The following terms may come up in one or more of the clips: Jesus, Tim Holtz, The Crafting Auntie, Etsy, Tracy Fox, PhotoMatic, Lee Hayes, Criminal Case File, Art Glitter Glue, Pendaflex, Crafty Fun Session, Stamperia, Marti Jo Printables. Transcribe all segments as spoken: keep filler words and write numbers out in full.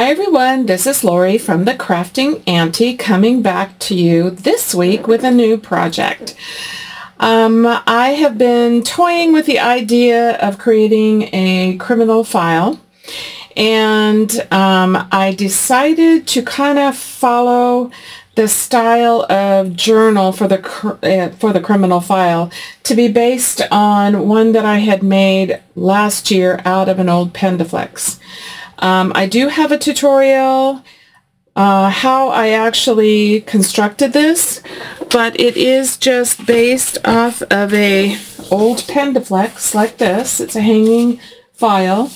Hi everyone, this is Lori from The Crafting Auntie coming back to you this week with a new project. Um, I have been toying with the idea of creating a criminal file, and um, I decided to kind of follow the style of journal for the uh, for the criminal file to be based on one that I had made last year out of an old Pendaflex. Um, I do have a tutorial uh, how I actually constructed this, but it is just based off of a old Pendaflex like this. It's a hanging file,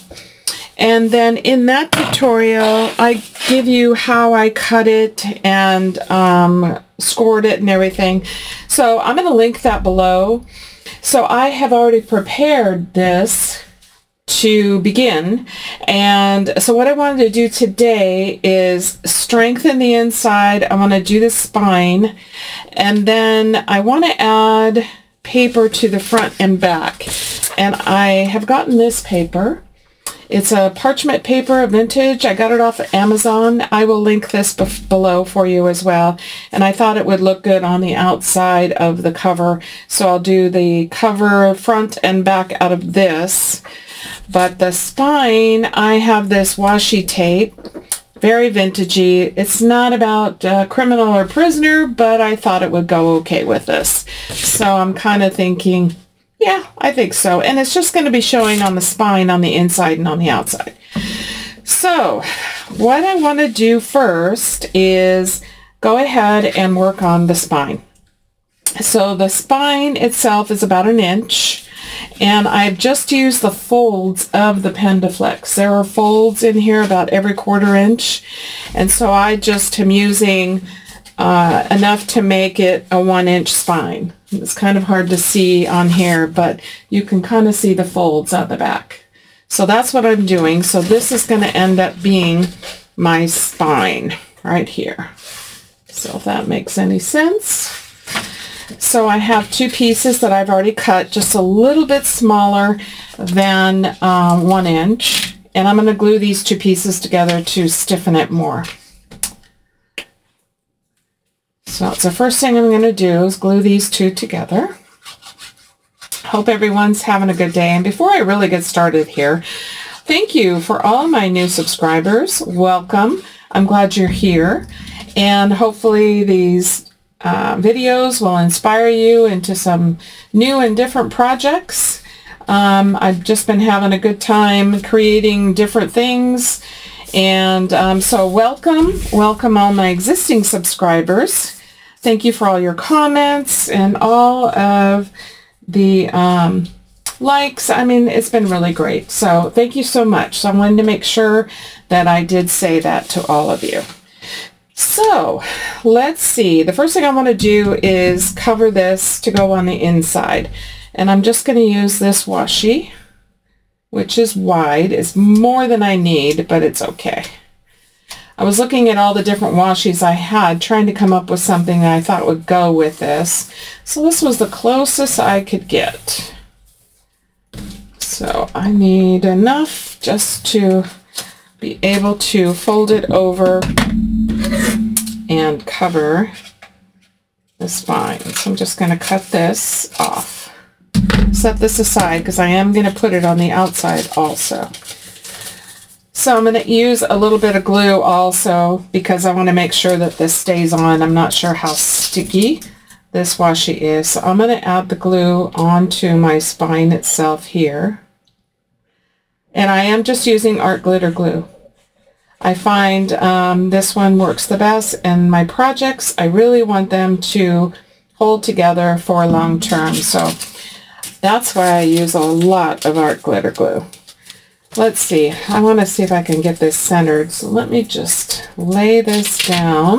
and then in that tutorial I give you how I cut it and um, scored it and everything. So I'm going to link that below. So I have already prepared this to begin, and so what I wanted to do today is strengthen the inside. I want to do the spine, and then I want to add paper to the front and back, and I have gotten this paper. It's a parchment paper, vintage. I got it off of Amazon. I will link this below for you as well, and I thought it would look good on the outside of the cover, so I'll do the cover front and back out of this. But the spine, I have this washi tape, very vintagey. It's not about uh, criminal or prisoner, but I thought it would go okay with this. So I'm kind of thinking, yeah, I think so. And it's just going to be showing on the spine on the inside and on the outside. So what I want to do first is go ahead and work on the spine. So the spine itself is about an inch. And I've just used the folds of the Pendaflex. There are folds in here about every quarter inch, and so I just am using uh, enough to make it a one inch spine. It's kind of hard to see on here, but you can kind of see the folds on the back. So that's what I'm doing. So this is going to end up being my spine right here. So if that makes any sense. So I have two pieces that I've already cut, just a little bit smaller than um, one inch, and I'm going to glue these two pieces together to stiffen it more. So the first thing I'm going to do is glue these two together. Hope everyone's having a good day. And before I really get started here, thank you for all my new subscribers. Welcome. I'm glad you're here, and hopefully these Uh, videos will inspire you into some new and different projects. Um, I've just been having a good time creating different things, and um, so welcome, welcome all my existing subscribers. Thank you for all your comments and all of the um, likes. I mean, it's been really great, so thank you so much. So I wanted to make sure that I did say that to all of you. So let's see, the first thing I want to do is cover this to go on the inside, and I'm just going to use this washi, which is wide. It's more than I need, but it's okay. I was looking at all the different washis I had, trying to come up with something that I thought would go with this, so this was the closest I could get. So I need enough just to be able to fold it over and cover the spine. So I'm just going to cut this off. Set this aside because I am going to put it on the outside also. So I'm going to use a little bit of glue also because I want to make sure that this stays on. I'm not sure how sticky this washi is. So I'm going to add the glue onto my spine itself here. And I am just using Art Glitter Glue. I find um, this one works the best, and my projects, I really want them to hold together for long term, so that's why I use a lot of Art Glitter Glue. Let's see, I want to see if I can get this centered, so let me just lay this down,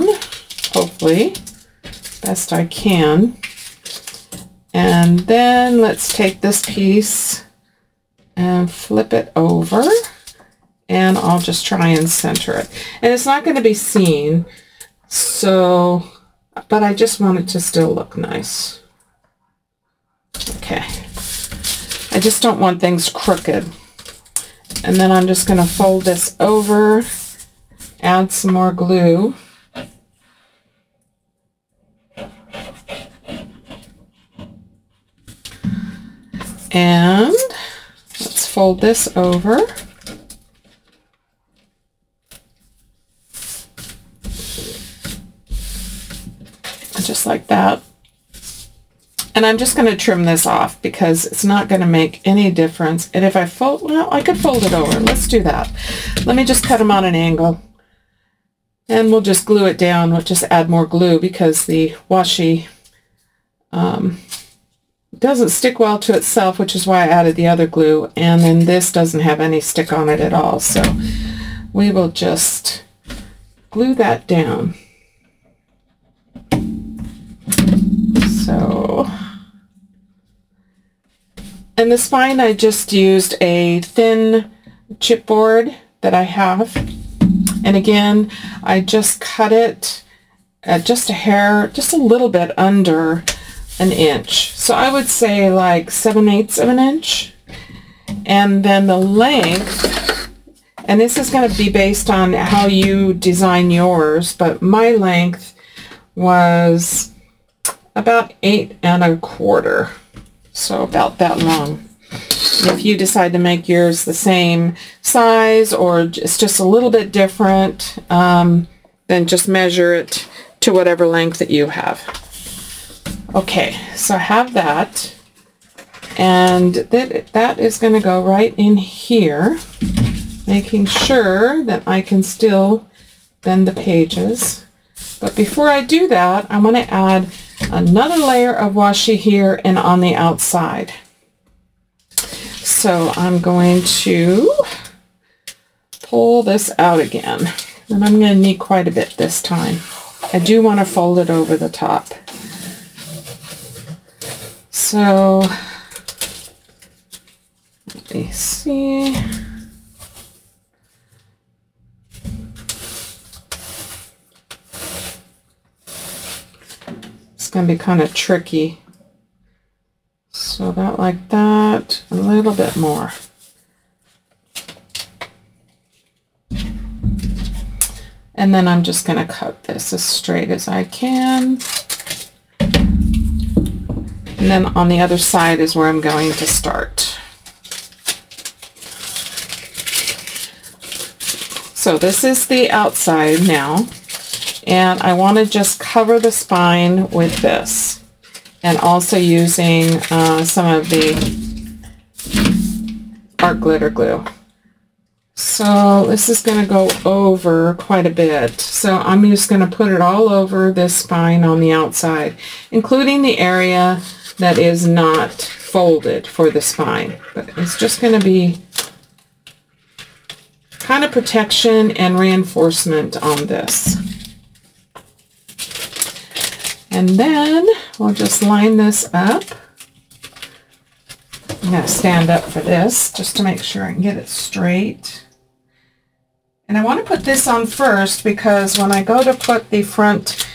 hopefully, best I can, and then let's take this piece and flip it over. And I'll just try and center it. And it's not going to be seen, so, but I just want it to still look nice. Okay. I just don't want things crooked. And then I'm just going to fold this over add some more glue. And let's fold this over. Just like that. And I'm just going to trim this off because it's not going to make any difference. And if I fold, well, I could fold it over. Let's do that. Let me just cut them on an angle. And we'll just glue it down. We'll just add more glue because the washi um, doesn't stick well to itself, which is why I added the other glue. And then this doesn't have any stick on it at all. So we will just glue that down. So, and the spine, I just used a thin chipboard that I have, and again, I just cut it at just a hair, just a little bit under an inch. So I would say like seven eighths of an inch, and then the length, and this is going to be based on how you design yours, but my length was about eight and a quarter, so about that long. If you decide to make yours the same size or it's just a little bit different, um, then just measure it to whatever length that you have. Okay, so I have that, and that, that is going to go right in here, making sure that I can still bend the pages. But before I do that, I want to add another layer of washi here and on the outside. So I'm going to pull this out again, and I'm going to need quite a bit this time. I do want to fold it over the top. So let me see. Going to be kind of tricky. So about like that, a little bit more. And then I'm just going to cut this as straight as I can. And then on the other side is where I'm going to start. So this is the outside now. And I want to just cover the spine with this, and also using uh, some of the Art Glitter Glue. So this is going to go over quite a bit. So I'm just going to put it all over this spine on the outside, including the area that is not folded for the spine. But it's just going to be kind of protection and reinforcement on this. And then we'll just line this up. I'm going to stand up for this just to make sure I can get it straight. And I want to put this on first because when I go to put the front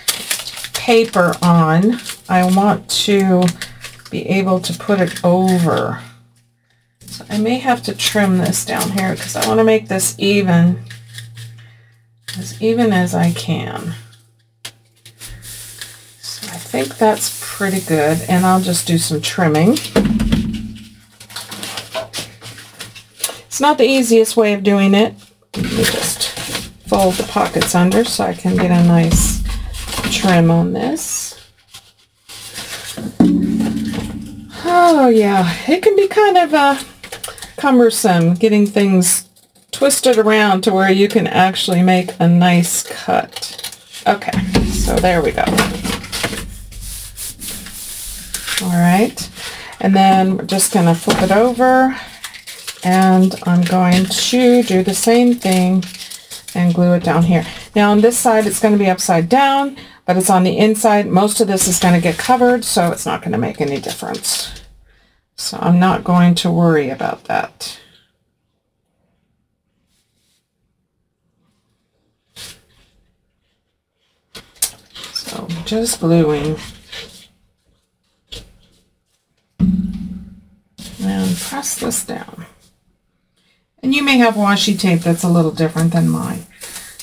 paper on, I want to be able to put it over. So I may have to trim this down here because I want to make this even, as even as I can. I think that's pretty good, and I'll just do some trimming. It's not the easiest way of doing it. Let me just fold the pockets under so I can get a nice trim on this. Oh yeah, it can be kind of uh, cumbersome getting things twisted around to where you can actually make a nice cut. Okay, so there we go. Alright, and then we're just going to flip it over, and I'm going to do the same thing and glue it down here. Now on this side it's going to be upside down, but it's on the inside. Most of this is going to get covered, so it's not going to make any difference. So I'm not going to worry about that. So just gluing. And press this down. And you may have washi tape that's a little different than mine.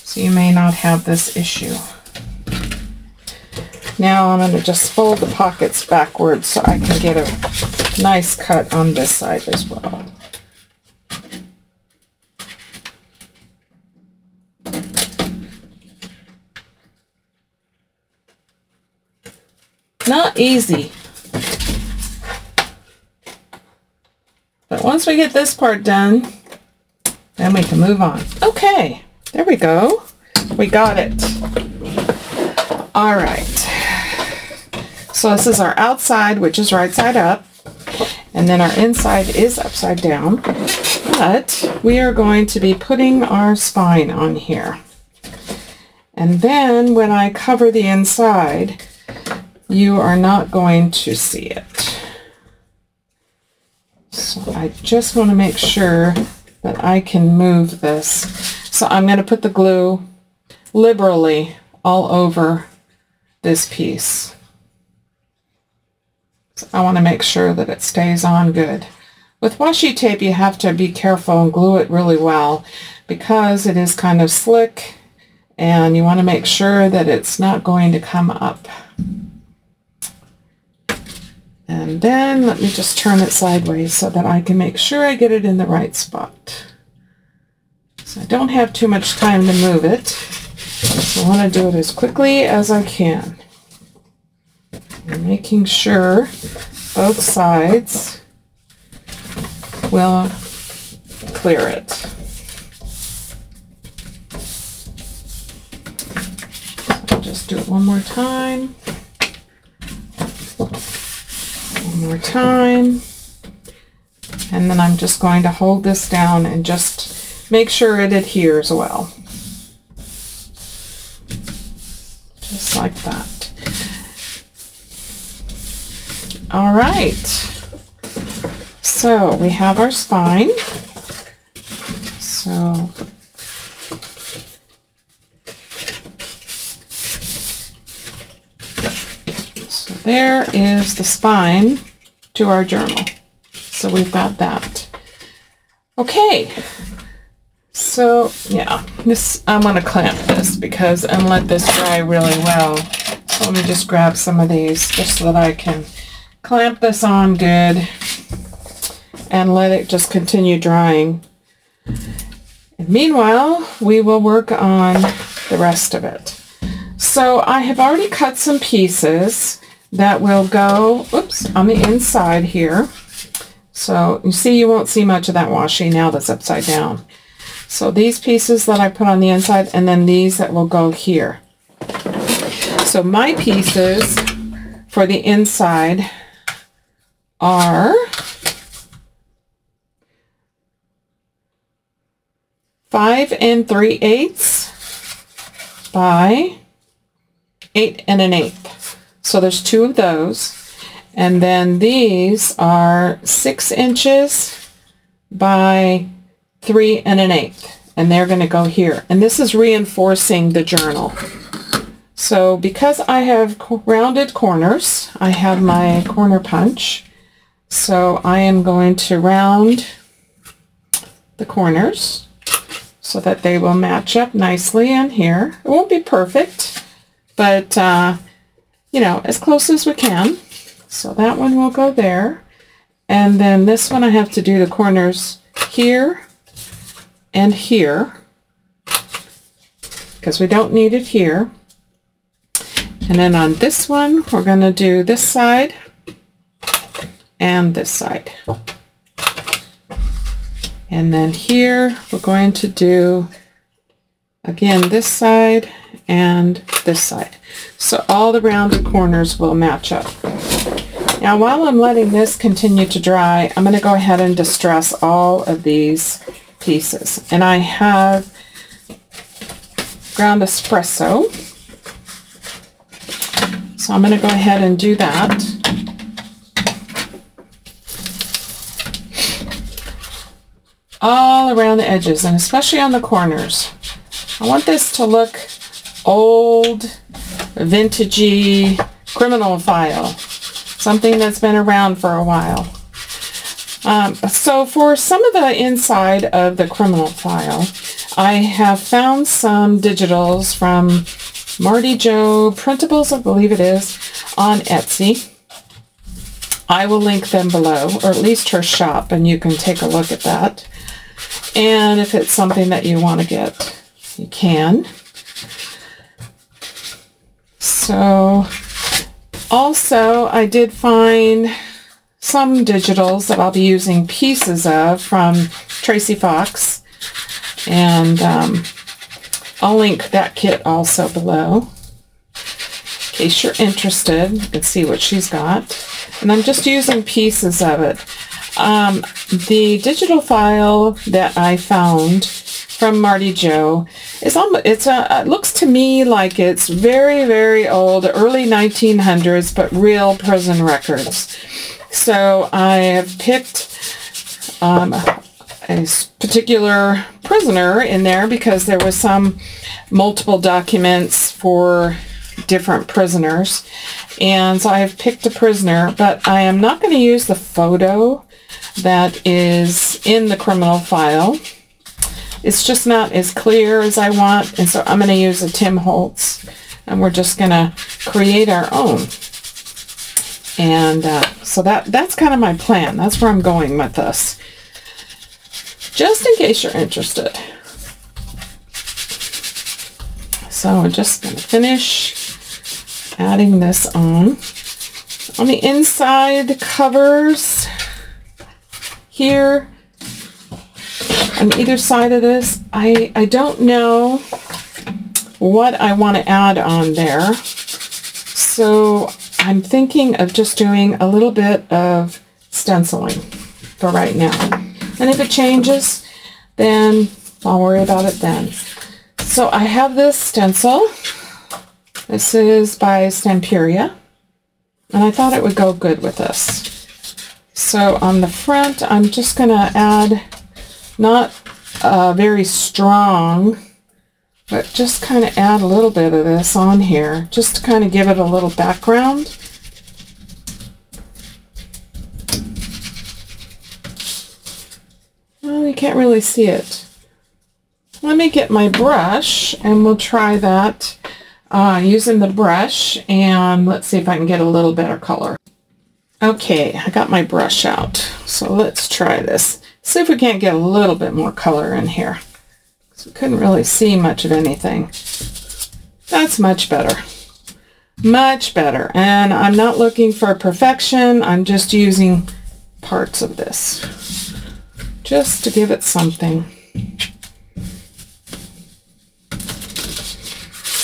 so you may not have this issue. Now I'm going to just fold the pockets backwards so I can get a nice cut on this side as well. Not easy. But once we get this part done, then we can move on. Okay, there we go. We got it. All right. So this is our outside, which is right side up, and then our inside is upside down, but we are going to be putting our spine on here. And then when I cover the inside, you are not going to see it. So I just want to make sure that I can move this. So I'm going to put the glue liberally all over this piece. I want to make sure that it stays on good. With washi tape you have to be careful and glue it really well because it is kind of slick and you want to make sure that it's not going to come up. And then let me just turn it sideways so that I can make sure I get it in the right spot. So I don't have too much time to move it. So I want to do it as quickly as I can. And making sure both sides will clear it. I'll just do it one more time. One more time. And then I'm just going to hold this down and just make sure it adheres well. Just like that. All right, so we have our spine. So so there is the spine to our journal. So we've got that. Okay, so yeah, this I'm gonna clamp this because and let this dry really well. So let me just grab some of these just so that I can clamp this on good and let it just continue drying. And meanwhile, we will work on the rest of it. So I have already cut some pieces that will go, oops, on the inside here. So you see, you won't see much of that washi now that's upside down. So these pieces that I put on the inside and then these that will go here. So my pieces for the inside are five and three eighths by eight and an eighth. So there's two of those. And then these are six inches by three and an eighth. And they're going to go here. And this is reinforcing the journal. So because I have rounded corners, I have my corner punch. So I am going to round the corners so that they will match up nicely in here. It won't be perfect, but uh, you know, as close as we can. So that one will go there. And then this one I have to do the corners here and here because we don't need it here. And then on this one, we're going to do this side and this side. And then here, we're going to do, again, this side and this side. So all the rounded corners will match up. Now, while I'm letting this continue to dry, I'm going to go ahead and distress all of these pieces. And I have ground espresso. So I'm going to go ahead and do that. All around the edges and especially on the corners. I want this to look old, vintagey, criminal file. Something that's been around for a while. Um, so for some of the inside of the criminal file, I have found some digitals from Marti Jo Printables, I believe it is, on Etsy. I will link them below, or at least her shop, and you can take a look at that. And if it's something that you want to get, you can. So, also I did find some digitals that I'll be using pieces of from Tracy Fox, and um, I'll link that kit also below in case you're interested. You can see what she's got. And I'm just using pieces of it. Um, the digital file that I found from Marti Jo is almost, it's a, it looks to me like it's very, very old, early nineteen hundreds, but real prison records. So I have picked um, a particular prisoner in there because there was some multiple documents for different prisoners. And so I have picked a prisoner, but I am not going to use the photo that is in the criminal file. It's just not as clear as I want, and so I'm going to use a Tim Holtz, and we're just going to create our own. And uh, so that, that's kind of my plan. That's where I'm going with this, just in case you're interested. So I'm just going to finish adding this on. On the inside covers here, on either side of this, I, I don't know what I want to add on there. So I'm thinking of just doing a little bit of stenciling for right now. And if it changes, then I'll worry about it then. So I have this stencil. This is by Stamperia, and I thought it would go good with this. So on the front, I'm just going to add not uh, very strong, but just kind of add a little bit of this on here, just to kind of give it a little background. Well, you can't really see it. Let me get my brush, and we'll try that. Uh, using the brush, and let's see if I can get a little better color. Okay, I got my brush out, so let's try this. See if we can't get a little bit more color in here. We couldn't really see much of anything. That's much better. Much better. And I'm not looking for perfection, I'm just using parts of this just to give it something.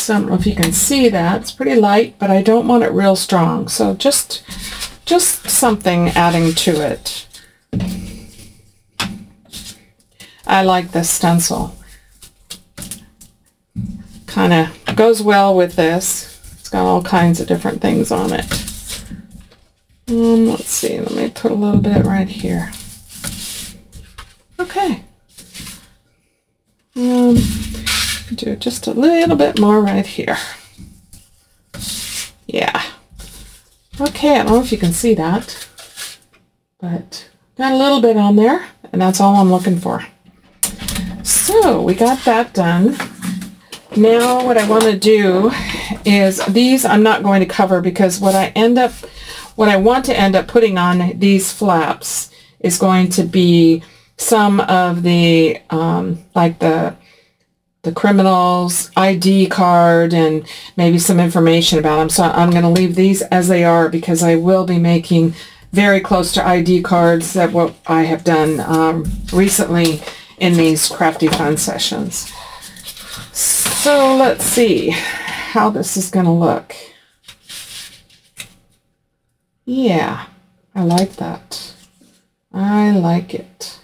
I don't know if you can see that. It's pretty light, but I don't want it real strong. So just, just something adding to it. I like this stencil. Kind of goes well with this. It's got all kinds of different things on it. Um, let's see. Let me put a little bit right here. Okay. Um, do just a little bit more right here. Yeah. Okay, I don't know if you can see that, but got a little bit on there, and that's all I'm looking for. So we got that done. Now what I want to do is, these I'm not going to cover, because what I end up, what I want to end up putting on these flaps is going to be some of the um, like the the criminal's I D card and maybe some information about them. So I'm going to leave these as they are, because I will be making very close to I D cards that what I have done um, recently in these Crafty Fun Sessions. So let's see how this is going to look. Yeah, I like that. I like it.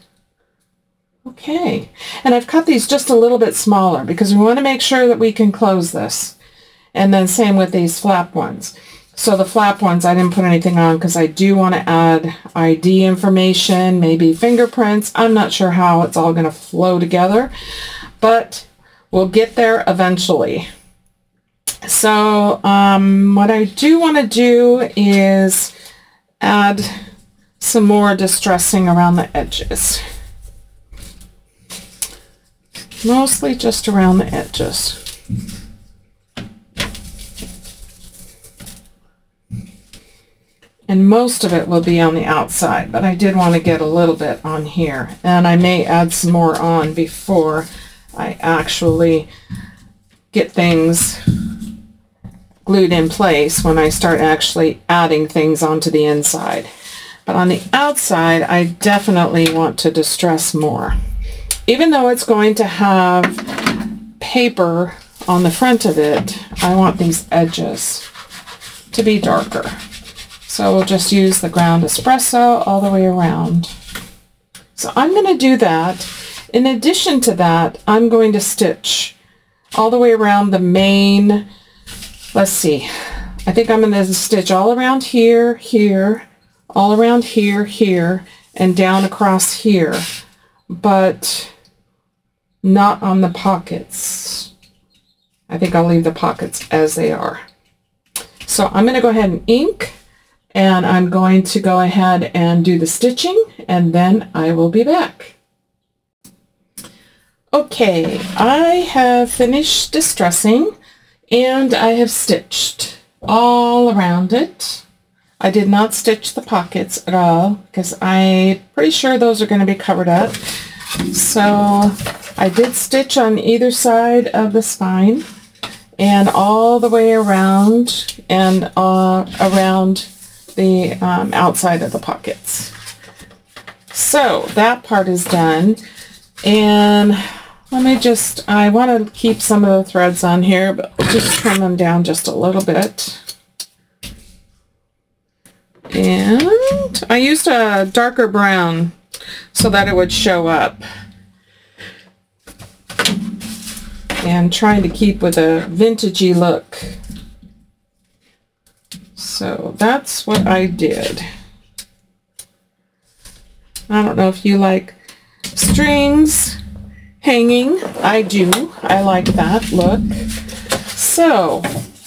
Okay, and I've cut these just a little bit smaller because we want to make sure that we can close this. And then same with these flap ones. So the flap ones, I didn't put anything on because I do want to add I D information, maybe fingerprints. I'm not sure how it's all going to flow together, but we'll get there eventually. So um, what I do want to do is add some more distressing around the edges. mostly just around the edges. And most of it will be on the outside, but I did want to get a little bit on here. And I may add some more on before I actually get things glued in place when I start actually adding things onto the inside. But on the outside, I definitely want to distress more. Even though it's going to have paper on the front of it, I want these edges to be darker. So we'll just use the ground espresso all the way around. So I'm going to do that. In addition to that, I'm going to stitch all the way around the main, let's see, I think I'm going to stitch all around here, here, all around here, here, and down across here, but not on the pockets. I think I'll leave the pockets as they are. So I'm going to go ahead and ink. And I'm going to go ahead and do the stitching, and then I will be back. Okay, I have finished distressing, and I have stitched all around it. I did not stitch the pockets at all, because I'm pretty sure those are going to be covered up. So I did stitch on either side of the spine, and all the way around, and uh, around the um, outside of the pockets. So that part is done, and let me just, I want to keep some of the threads on here, but we'll just trim them down just a little bit. And I used a darker brown so that it would show up, and trying to keep with a vintagey look. So that's what I did. I don't know if you like strings hanging. I do. I like that look. So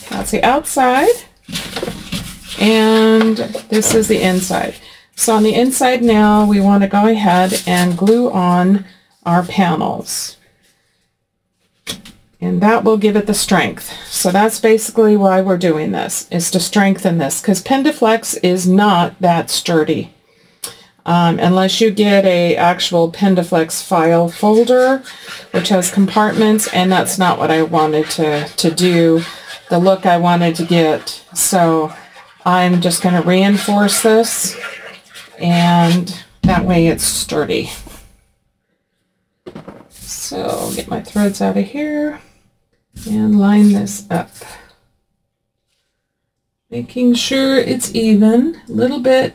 that's the outside, and this is the inside. So on the inside now, we want to go ahead and glue on our panels. And that will give it the strength. So that's basically why we're doing this, is to strengthen this, because Pendaflex is not that sturdy. Um, unless you get a actual Pendaflex file folder, which has compartments, and that's not what I wanted to, to do, the look I wanted to get. So I'm just going to reinforce this, and that way it's sturdy. So get my threads out of here. And line this up, making sure it's even, a little bit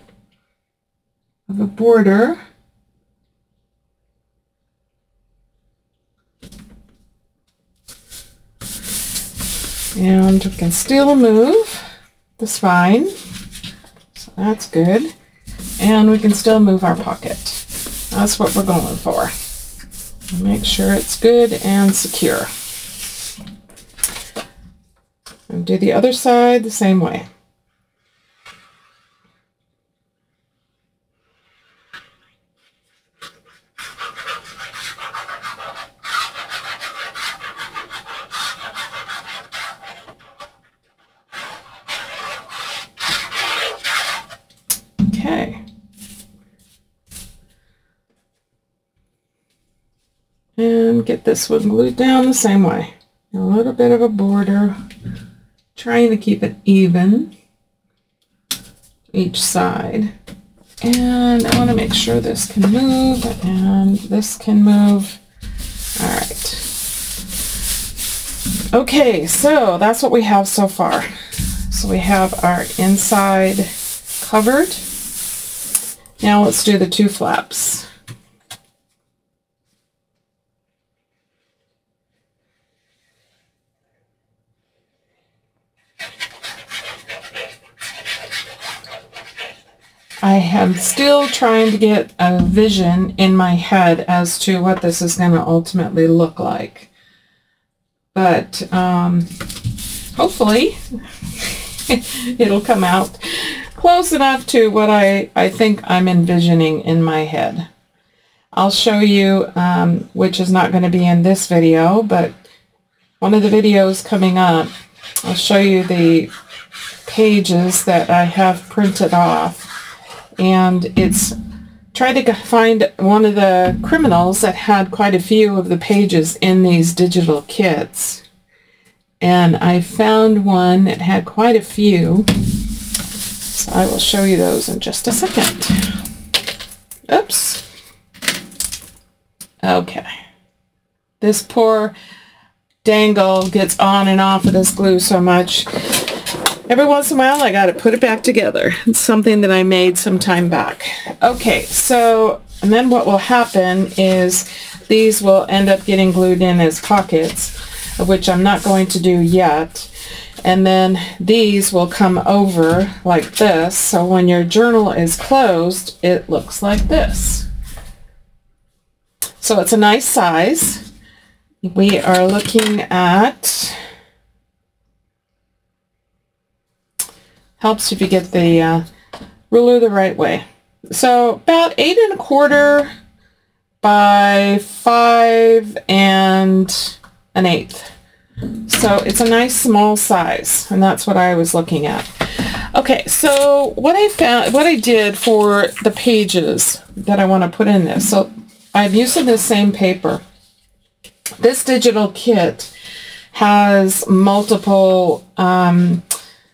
of a border. And we can still move the spine, so that's good. And we can still move our pocket. That's what we're going for. Make sure it's good and secure. And do the other side the same way. Okay. And get this one glued down the same way. A little bit of a border. Trying to keep it even each side, and I want to make sure this can move and this can move. All right. Okay, so that's what we have so far. So we have our inside covered. Now let's do the two flaps. I am still trying to get a vision in my head as to what this is going to ultimately look like, but um, hopefully it'll come out close enough to what I, I think I'm envisioning in my head. I'll show you, um, which is not going to be in this video, but one of the videos coming up, I'll show you the pages that I have printed off. And it's try to find one of the criminals that had quite a few of the pages in these digital kits. And I found one that had quite a few. So I will show you those in just a second. Oops. Okay. This poor dangle gets on and off of this glue so much. Every once in a while I gotta put it back together. It's something that I made some time back. Okay, so and then what will happen is these will end up getting glued in as pockets, of which I'm not going to do yet. And then these will come over like this, so when your journal is closed it looks like this. So it's a nice size. We are looking at, helps if you get the uh, ruler the right way. So about eight and a quarter by five and an eighth. So it's a nice small size, and that's what I was looking at. Okay, so what I found, what I did for the pages that I want to put in this. So I've used this same paper. This digital kit has multiple um,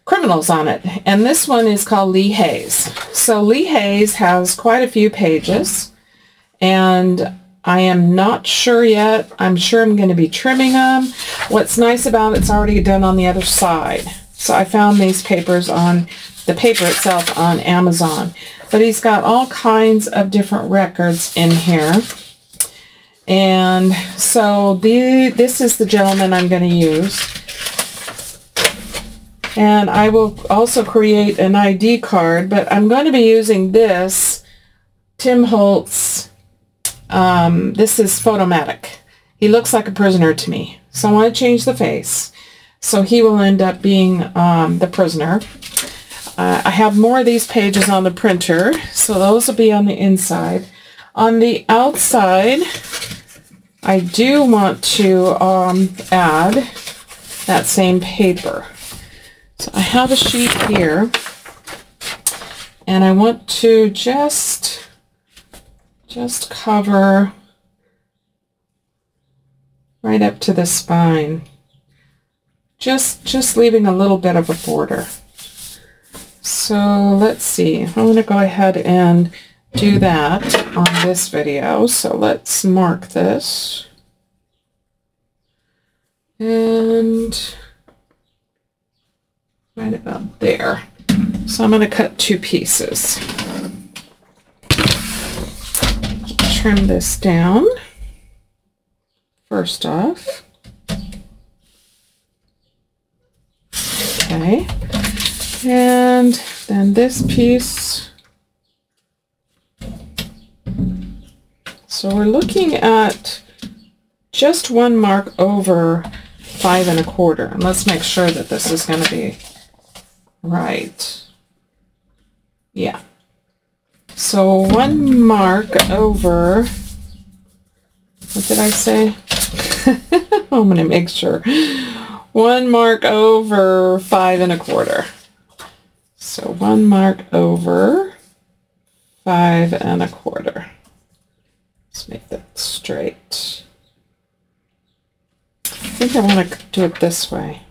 criminals on it, and this one is called Lee Hayes. So Lee Hayes has quite a few pages, and I am not sure yet. I'm sure I'm going to be trimming them. What's nice about it's already done on the other side. So I found these papers on the paper itself on Amazon. But he's got all kinds of different records in here. And so the this is the gentleman I'm going to use. And I will also create an I D card, but I'm going to be using this Tim Holtz. Um, this is PhotoMatic. He looks like a prisoner to me, so I want to change the face. So he will end up being um, the prisoner. Uh, I have more of these pages on the printer, so those will be on the inside. On the outside, I do want to um, add that same paper. So I have a sheet here, and I want to just just cover right up to the spine, just just leaving a little bit of a border. So let's see, I'm going to go ahead and do that on this video. So let's mark this, and right about there. So I'm going to cut two pieces. Trim this down first off. Okay, and then this piece. So we're looking at just one mark over five and a quarter, and let's make sure that this is going to be right. Yeah. So one mark over, what did I say? I'm going to make sure. One mark over five and a quarter. So one mark over five and a quarter. Let's make that straight. I think I want to do it this way.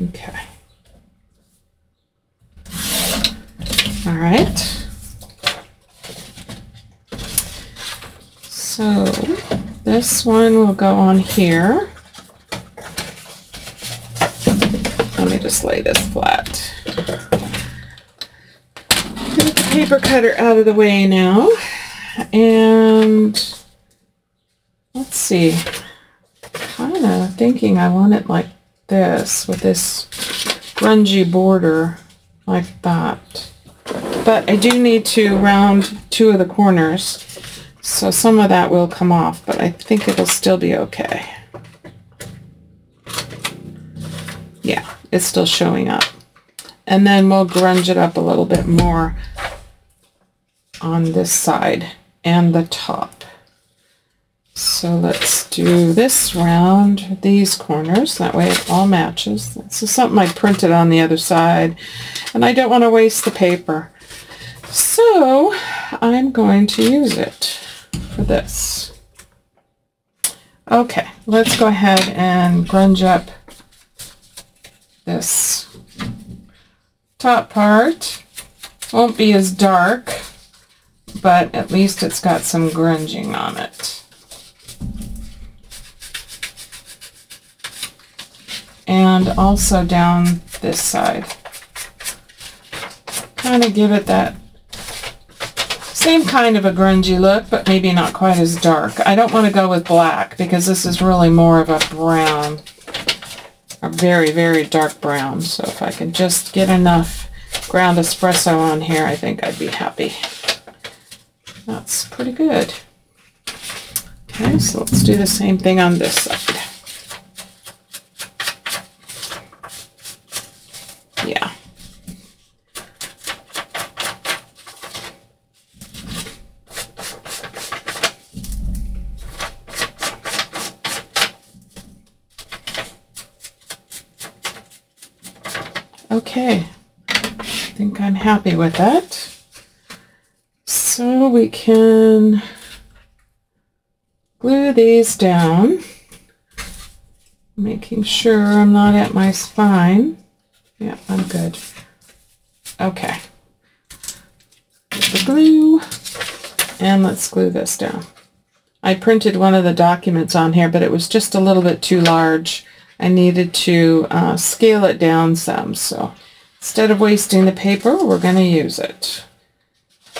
Okay. All right, so this one will go on here. Let me just lay this flat. Get the paper cutter out of the way now, and let's see, kind of thinking I want it like this with this grungy border like that. But I do need to round two of the corners, so some of that will come off, but I think it'll still be okay. Yeah, it's still showing up. And then we'll grunge it up a little bit more on this side and the top. So let's do this round these corners, that way it all matches. This is something I printed on the other side, and I don't want to waste the paper. So I'm going to use it for this. Okay, let's go ahead and grunge up this top part. Won't be as dark, but at least it's got some grunging on it. And also down this side. Kind of give it that same kind of a grungy look, but maybe not quite as dark. I don't want to go with black because this is really more of a brown, a very, very dark brown. So if I can just get enough ground espresso on here, I think I'd be happy. That's pretty good. Okay, so let's do the same thing on this side. Yeah. Okay, I think I'm happy with that. So we can glue these down, making sure I'm not at my spine. Yeah, I'm good. Okay. Get the glue, and let's glue this down. I printed one of the documents on here, but it was just a little bit too large. I needed to uh, scale it down some, so instead of wasting the paper, we're going to use it.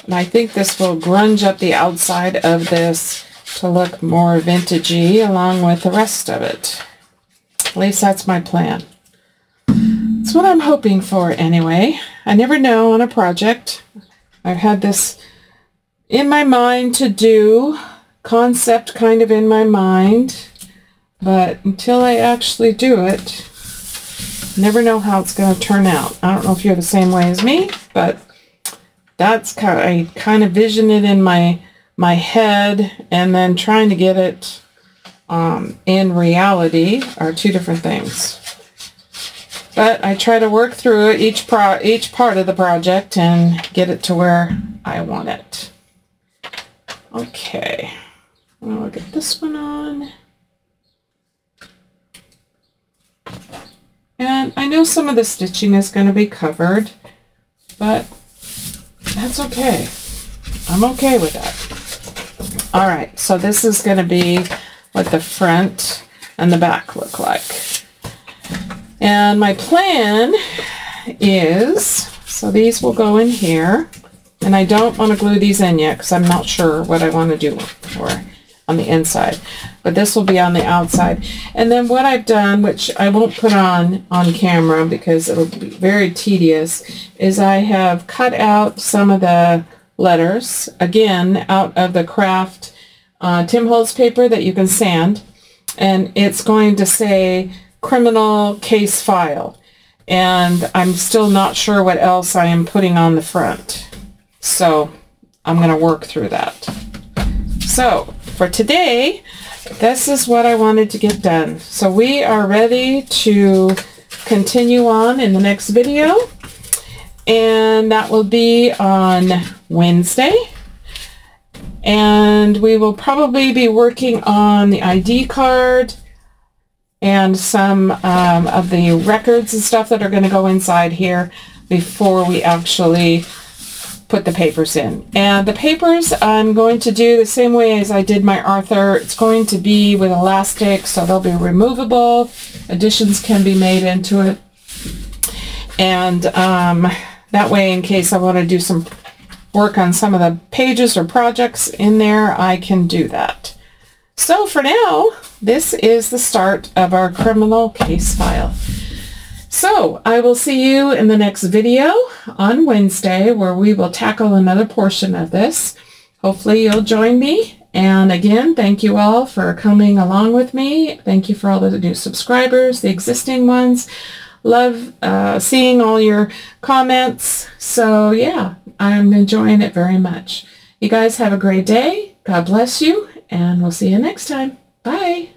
And I think this will grunge up the outside of this to look more vintagey along with the rest of it. At least that's my plan. That's what I'm hoping for anyway. I never know on a project. I've had this in my mind to do, concept kind of in my mind, but until I actually do it, never know how it's going to turn out. I don't know if you're the same way as me, but that's kind of, I kind of vision it in my my head, and then trying to get it um, in reality are two different things. But I try to work through each, pro each part of the project and get it to where I want it. Okay, I'll get this one on. And I know some of the stitching is going to be covered, but that's okay. I'm okay with that. All right, so this is going to be what the front and the back look like. And my plan is, so these will go in here, and I don't want to glue these in yet because I'm not sure what I want to do for on the inside, but this will be on the outside. And then what I've done, which I won't put on on camera because it'll be very tedious, is I have cut out some of the letters, again, out of the craft uh, Tim Holtz paper that you can sand, and it's going to say Criminal Case File, and I'm still not sure what else I am putting on the front, so I'm going to work through that. So for today, this is what I wanted to get done. So we are ready to continue on in the next video, and that will be on Wednesday, and we will probably be working on the I D card and some um, of the records and stuff that are going to go inside here before we actually put the papers in. And the papers I'm going to do the same way as I did my Arthur. It's going to be with elastic, so they'll be removable. Additions can be made into it. And um, that way, in case I want to do some work on some of the pages or projects in there, I can do that. So for now, this is the start of our criminal case file. So I will see you in the next video on Wednesday, where we will tackle another portion of this. Hopefully you'll join me. And again, thank you all for coming along with me. Thank you for all the new subscribers, the existing ones. Love uh, seeing all your comments. So yeah, I'm enjoying it very much. You guys have a great day. God bless you, and we'll see you next time. Bye.